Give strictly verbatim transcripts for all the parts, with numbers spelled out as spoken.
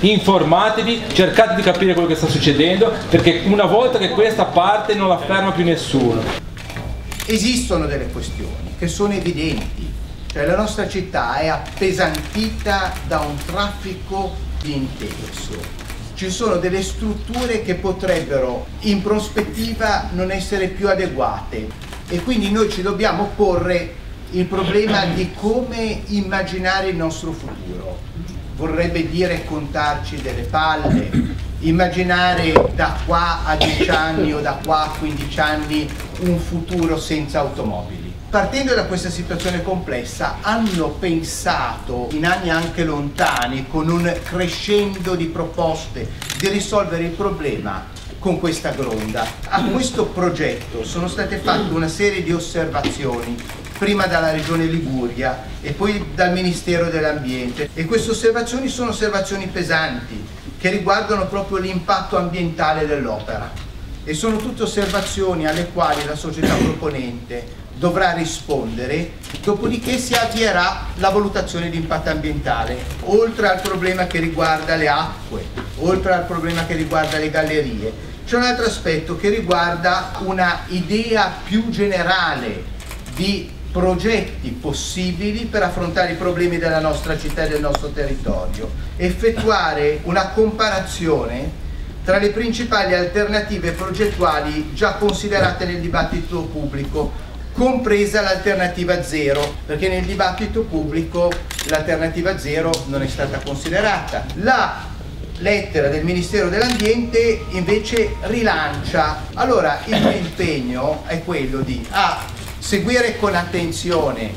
informatevi, cercate di capire quello che sta succedendo, perché una volta che questa parte non la ferma più nessuno. Esistono delle questioni che sono evidenti, cioè la nostra città è appesantita da un traffico intenso. Ci sono delle strutture che potrebbero in prospettiva non essere più adeguate e quindi noi ci dobbiamo porre il problema di come immaginare il nostro futuro. Vorrebbe dire contarci delle palle, immaginare da qua a dieci anni o da qua a quindici anni un futuro senza automobili. Partendo da questa situazione complessa, hanno pensato in anni anche lontani, con un crescendo di proposte, di risolvere il problema con questa gronda. A questo progetto sono state fatte una serie di osservazioni, prima dalla Regione Liguria e poi dal Ministero dell'Ambiente, e queste osservazioni sono osservazioni pesanti che riguardano proprio l'impatto ambientale dell'opera, e sono tutte osservazioni alle quali la società proponente dovrà rispondere, dopodiché si avvierà la valutazione di impatto ambientale, oltre al problema che riguarda le acque, oltre al problema che riguarda le gallerie. C'è un altro aspetto che riguarda una idea più generale di progetti possibili per affrontare i problemi della nostra città e del nostro territorio, effettuare una comparazione tra le principali alternative progettuali già considerate nel dibattito pubblico, compresa l'alternativa zero, perché nel dibattito pubblico l'alternativa zero non è stata considerata. La lettera del Ministero dell'Ambiente invece rilancia. Allora il mio impegno è quello di a, seguire con attenzione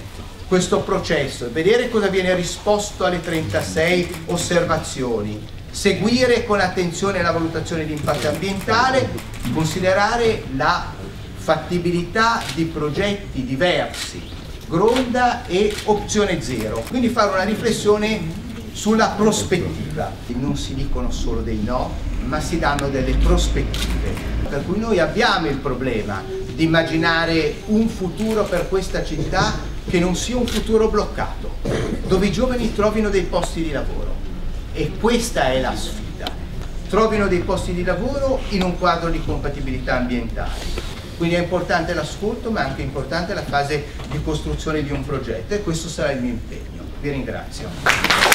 questo processo e vedere cosa viene risposto alle trentasei osservazioni, seguire con attenzione la valutazione di impatto ambientale, considerare la fattibilità di progetti diversi, gronda e opzione zero, quindi fare una riflessione sulla prospettiva. Non si dicono solo dei no, ma si danno delle prospettive, per cui noi abbiamo il problema di immaginare un futuro per questa città che non sia un futuro bloccato, dove i giovani trovino dei posti di lavoro, e questa è la sfida, trovino dei posti di lavoro in un quadro di compatibilità ambientale. Quindi è importante l'ascolto, ma è anche importante la fase di costruzione di un progetto, e questo sarà il mio impegno. Vi ringrazio.